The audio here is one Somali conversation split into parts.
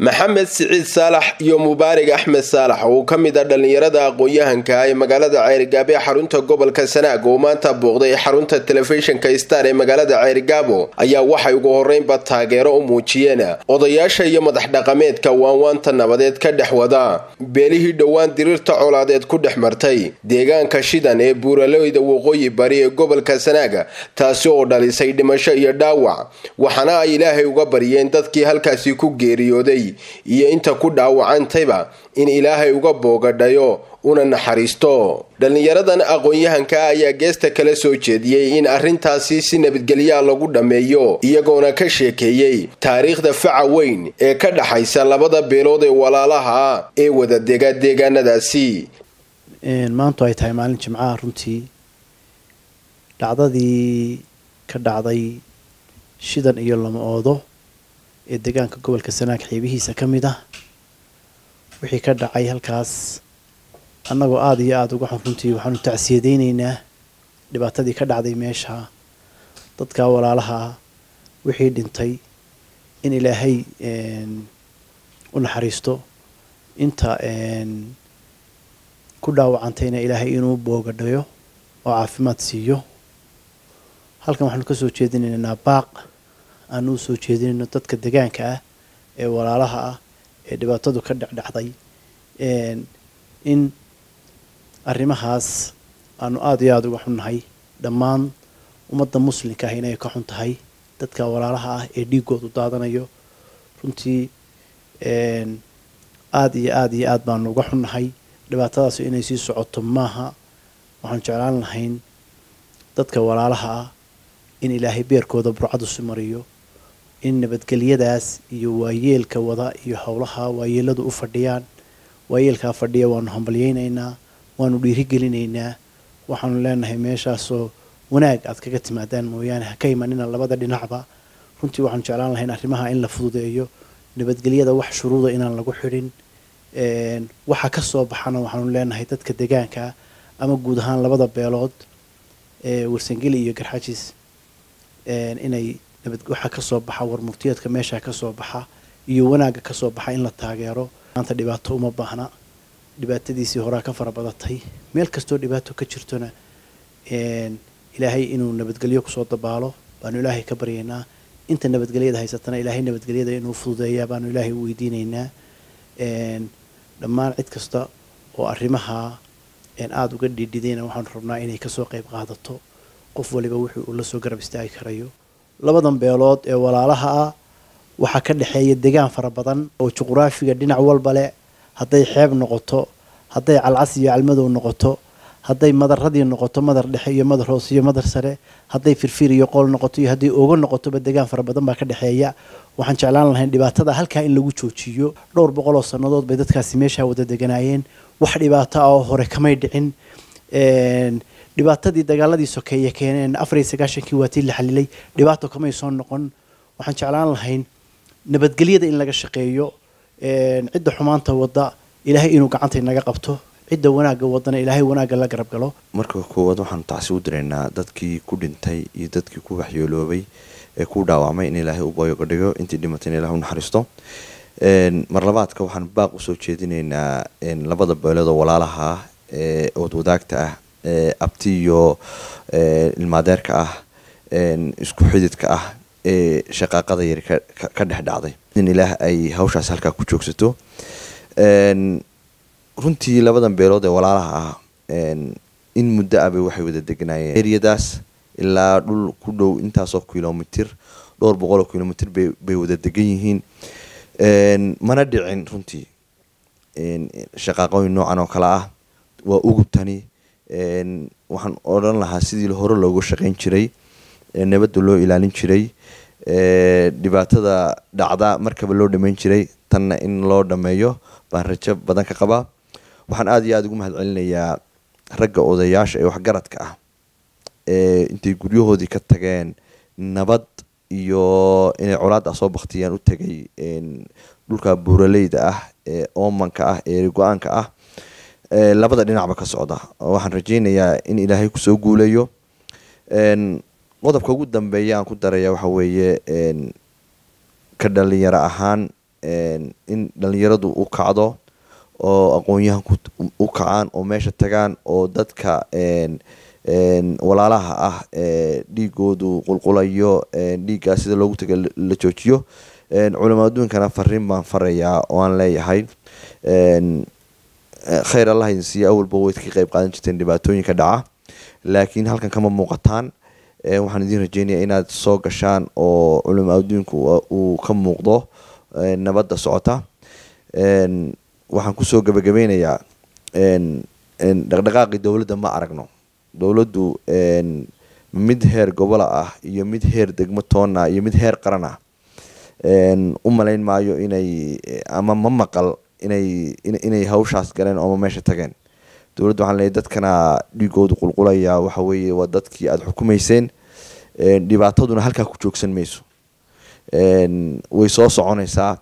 محمد سعيد صالح iyo Mubaarig أحمد صالح oo kamid ah dhalinyarada aqoon-yahanka ah ee magaalada Ciirgaabo xarunta gobolka Sanaag oo maanta booqday xarunta telefishinka Star ee magaalada Ciirgaabo ayaa waxay ugu horeynba taageero u muujiyeen odayaasha iyo madax dhaqameedka waanwaanta nabadeed ka dhaxwada beelihii dhawaan dirirta colaadeed ku dhaxmartay deegaanka shidan ee buuraleyda waqooyi bari ee gobolka Sanaag taas oo dhalisay dhimasho iyo dhaawac waxana ay Ilaahay uga bariyeen dadkii halkaasii ku geeriyooday iyo inta ku dhaawacantayba in Ilaahay uga boogadhayo una naxariisto dhalinyaradan aqoon-yahanka ayaa geesta kale soo jeediyay in arrintaasi si nabadgelyo lagu dhameeyo iyagoona ka sheekeeyay taariikhda faca weyn ee ka dhaxaysa labada beelood ee walaalaha ee wada deega deegaanadaasi maanta ay tahay maalin jimcaha runtii dhacdadii ka dhacday shidan iyo lamoodo deegaanka gobolka Sanaag xeebihiisa kamid ah wixii ka dhacay halkaas anagoo aad iyo aad ugu xuntii waxaanu tacsiyadeynaa dhibaatadii ka dhacday meesha dadka walaalaha wixii dhintay in Ilaahay u naxariisto inta ku dhaawacantayna Ilaahay inuu boogadhayo oo caafimaad siiyo halkan waxaanu ka soo jeedinaynaa baaq aanu soo jeedinayno dadka deegaanka ah ee walaalaha ah ee dhibaatadu ka dhacday in arrimahaas aanu aad iyo aad uga xunnahay dhammaan ummadda muslimka ah inay ka xun tahay dadka walaalaha ah ee dhiigoodu daadanayo runtii aad iyo aad baanu uga xunnahay dhibaatadaas inay sii socoto maaha waxaan jeclaan lahayn dadka walaalaha ah in Ilaahay beerkooda burcadu simariyo in nabadgelyadaas iyo waayeelka wada iyo hawlaha waayeeladu u fadhiyaan waayeelka fadhiya waanu hambalyeynayna waanu dhiirigelinaynaa waxaanu leenahay meeshaasoo wanaag aad kaga timaadaan mooyaan ha ka imanina labada dhinacba runtii waxaan jeclaan lahayn arrimaha in la fududeeyo nabadgelyada wax shuruuda inaan lagu xirin waxa ka soo baxana waxaanu leenahay dadka deegaanka ama guud ahaan labada beelood ee Warsangeli iyo Garxaajis inay nabad waxa ka soo baxa war murtiyeedka meesha ka soo baxa iyo wanaaga ka soo baxa in la taageero maanta dhibaato uma baahna dhibaatadiisi hore ka farabadatay meel kasto dhibaato ka jirtona Ilaahay inuu nabadgelyo ku soo dabaalo baanu Ilaahay ka baryeena inta nabadgelyada haysatana Ilaahay nabadgelyada inuu fududeeyo baanu Ilaahay weydiineynaa dhammaan cid kasta oo arrimaha aad uga dhidhideena waxaan rabnaa inay ka soo qayb qaadato qof waliba wuxuu la soo garab istaagi karayo labadan beelood ee walaalaha ah waxa ka dhaxeeya deegaan fara badan oo juqraafiga dhinac walba leh haday xeeb noqoto haday calcas iyo calmadow noqoto haday madaradii noqoto madar dhexe iyo madar hoos iyo madar sare haday firfir iyo qool noqoto iyo haday oogo noqoto deegaan fara badan ba ka dhaxeeya waxaan jeclaan lahayn dhibaatada halka in lagu joojiyo dhowr boqol oo sanadood bay dadkaasi meesha wada deganayeen wax dhibaato ah oo hore kamay dhicin dhibaatadii dagaaladii sokeeye keeneen 49 kii waatii la xalilay dhibaato kamay soo noqon waxaan jeclaan lahayn nabadgelyada in laga shaqeeyo cidda xumaanta wada Ilaahay inuu gacanta inaga qabto cidda wanaaga wadana Ilaahay wanaaga la garab galo marka koowaad waxaan tacsi u direynaa dadkii ku dhintay iyo dadkii ku waxyeeloobay ee ku dhaawacmay in Ilaahay u booyo dhigo intii dhimatay Ilaahay u naxariisto mar labaadka waxaan baaq u soo jeedinaynaa labada beelood oo walaalaha oo wadaagta ah abtiyo ilmaadeerka ah isku xididka ah ee shaqaaqada yar ka dhaxdhacday in Ilaahay ay hawshaas halka ku joogsato runtii labadan beelood ee walaalaha ah in muddo ah bay waxay wada degnaayeen eriyadaas ilaa dhul ku dhow intaas oo kiiloomitir dhowr boqol kiiloomitir bay wada degan yihiin mana dhicin runtii shaqaaqooyin noocan oo kala ah waa ugubtani waxaan oran lahaa sidii hore loogu shaqeyn jiray nabad loo ilaalin jiray dhibaatada dhacda markaba loo dhameyn jiray tanna in loo dhameeyo baan rajo badan ka qabaa waxaan aad iyo aad ugu mahadcelinayaa ragga odayaasha ee waxgaradka ah intay guryahoodii ka tageen nabad iyo inay colaad ah soo baqtiyaan u tagay dhulka buuraleyda ah ee oomanka ah ee go-aanka ah labada dhinacba ka socda waxaan rajaynayaa in Ilaahay ku soo guuleeyo qodobka ugu dambeeya aan ku daraya waxa weeye ka dhalinyaro ahaan in dhalinyaradu u kacdo oo aqoonyahan u kacaan oo meesha tagaan oo dadka walaalaha ah dhiigoodu qulqulayo dhiiga sida loogu taga la joojiyo culimada adduunkana fariin baan farayaa oo aan leeyahay خير الله ينسي أول بويت كي قيب قادم جتين دباتوني كدعا لكن هل كان كما موقتان وحن دين رجيني إنا تسوق شان أو علماء دينك وكم موقضه نبدا سعوتا وحن كسوق بجبين يا دقاق دولة ما عرقنا دولة دو مدهير قبلة يمدهير دقمتونا يمدهير قرنا أمالين معيو إناي أما ممقل inay hawshaas galeen oo meesha tageen dawladdu waxaan leeyahay dadkana dhigoodu qulqulaya waxa weeye waa dadkii aad xukumayseen dhibaataduna halka ku joogsan meeso way soo soconaysaa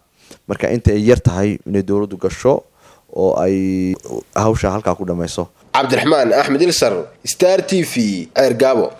marka inta ay yar tahay inay dawladdu gasho oo ay hawsha halka ku dhamayso Cabdiraxmaan Axmed Ilsar Star TV Ciirgaabo